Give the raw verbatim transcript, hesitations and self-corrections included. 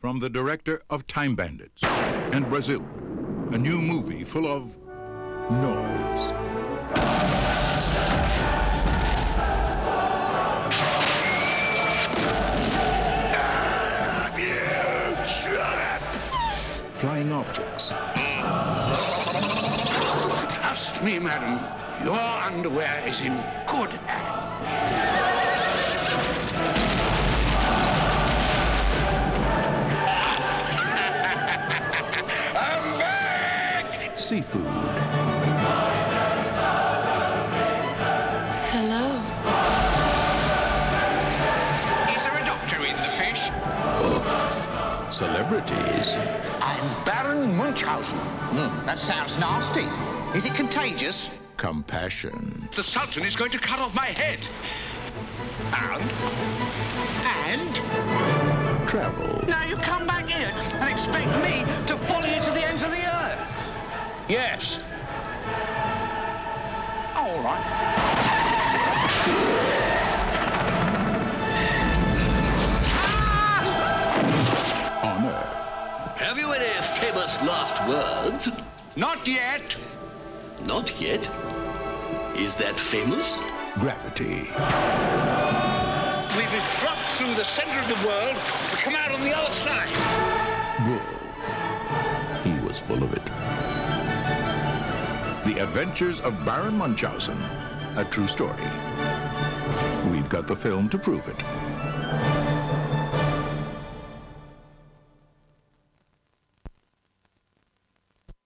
from the director of Time Bandits and Brazil, a new movie full of noise. Flying objects. Trust me, madam. Your underwear is in good hands. I'm back! Seafood. Hello. Is there a doctor in the fish? Oh. Celebrities. I'm Baron Munchausen. Mm. That sounds nasty. Is it contagious? Compassion. The Sultan is going to cut off my head. And? And? Travel. Now you come back here and expect me to follow you to the ends of the earth. Yes. All right. Have you any famous last words? Not yet. Not yet? Is that famous? Gravity. We've been dropped through the center of the world to come out on the other side. Bull. He was full of it. The Adventures of Baron Munchausen, a true story. We've got the film to prove it.